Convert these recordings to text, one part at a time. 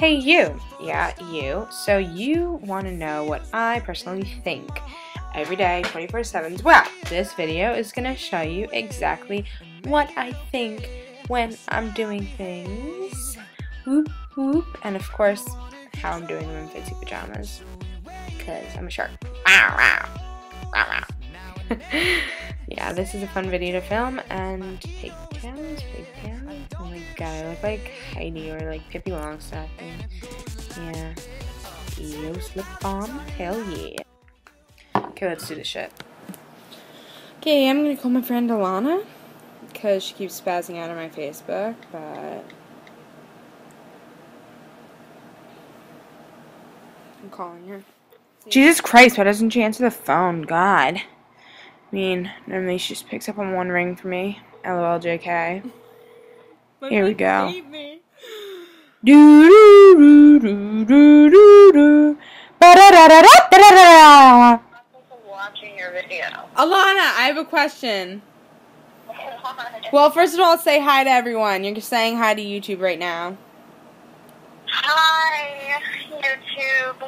Hey you, yeah you, so you want to know what I personally think every day 24/7. Well, this video is going to show you exactly what I think when I'm doing things, whoop whoop, and of course how I'm doing them in fancy pajamas, because I'm a shark. Wow, wow, wow, wow. Yeah, this is a fun video to film, and pig towns. Oh my god, I look like Heidi or like Pippi Longstocking. Yeah. Yo, slip on. Hell yeah. Okay, let's do this shit. Okay, I'm gonna call my friend Alana, because she keeps spazzing out on my Facebook, but I'm calling her. Jesus Christ, why doesn't she answer the phone? God. I mean, normally she just picks up on one ring for me. LOL, JK. Here we go. Watching your video. Alana, I have a question. Well, first of all, say hi to everyone. You're saying hi to YouTube right now. Hi, YouTube.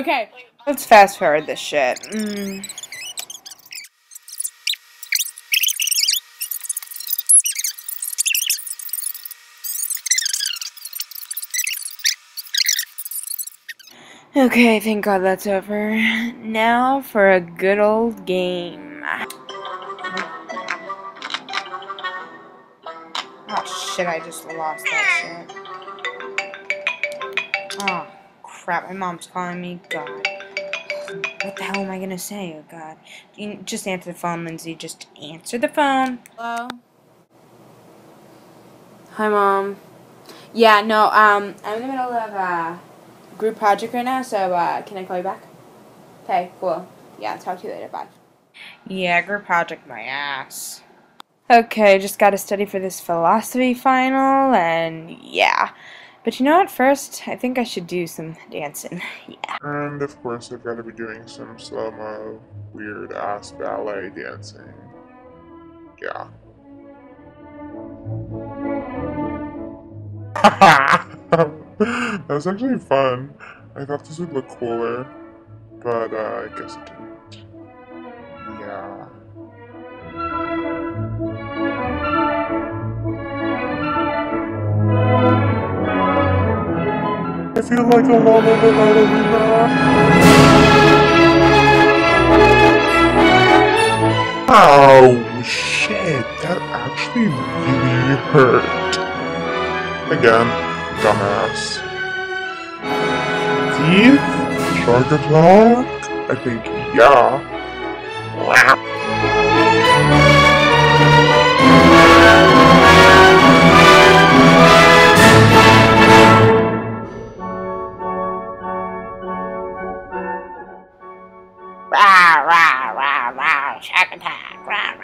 Okay. Let's fast forward this shit. Okay, thank God that's over. Now for a good old game. Oh shit, I just lost that shit. Oh crap, my mom's calling me. God. What the hell am I gonna say? Oh god. Just answer the phone, Lindsay. Just answer the phone. Hello? Hi, Mom. Yeah, no, I'm in the middle of, group project right now, so can I call you back? Okay, cool. Yeah, talk to you later. Bye. Yeah, group project my ass. Okay, just gotta study for this philosophy final, and yeah. But you know what? First, I think I should do some dancing. Yeah. And of course, I've gotta be doing some slow-mo, weird-ass ballet dancing. Yeah. That was actually fun. I thought this would look cooler, but I guess it didn't. Yeah. I feel like a lot of the ballerina. Oh shit, that actually really hurt. Again. Dumbass. Teeth? Shark attack? I think, yeah. Wow. Rah, rah, rah, rah, shark attack, rah, rah.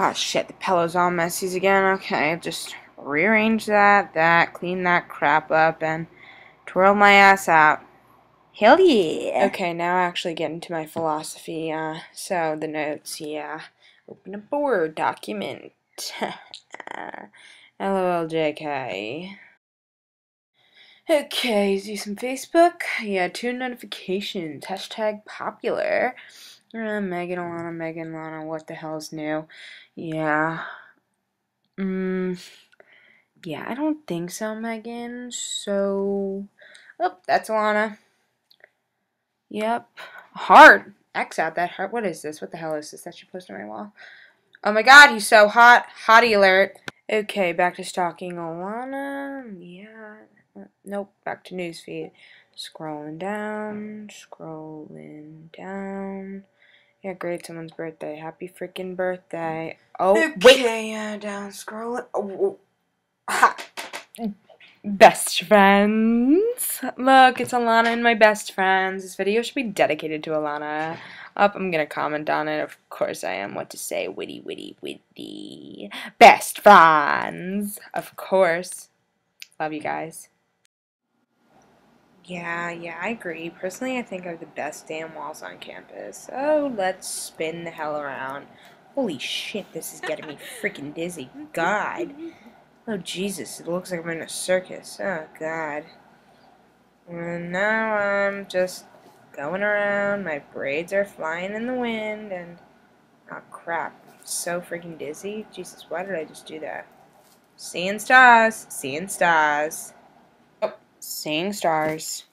Oh shit, the pillow's all messy again. Okay, just rearrange that, clean that crap up, and twirl my ass out. Hell yeah! Okay, now actually get into my philosophy. So the notes, yeah. Open a Word document. LOL, JK. Okay, do some Facebook. Yeah, 2 notifications. Hashtag popular. Megan, Alana, Megan, Alana, what the hell's new? Yeah. Yeah, I don't think so, Megan. So, oh, that's Alana. Yep. Heart. X out that heart. What is this? What the hell is this that she posted on my wall? Oh my god, he's so hot. Hottie alert. Okay, back to stalking Alana. Yeah. Nope, back to newsfeed. Scrolling down. Yeah, great, someone's birthday. Happy freaking birthday. Oh, okay, wait. Yeah, down scrolling. Oh, ha. Best friends. Look, it's Alana and my best friends. This video should be dedicated to Alana. Up, I'm going to comment on it. Of course I am. What to say? Witty, witty, witty. Best friends. Of course. Love you guys. Yeah, I agree. Personally, I think I have the best damn walls on campus. Oh, let's spin the hell around. Holy shit, this is getting me freaking dizzy. God. Oh, Jesus, it looks like I'm in a circus. Oh, God. And now I'm just going around. My braids are flying in the wind, and... oh, crap. I'm so freaking dizzy. Jesus, why did I just do that? Seeing stars. Seeing stars. Oh, seeing stars.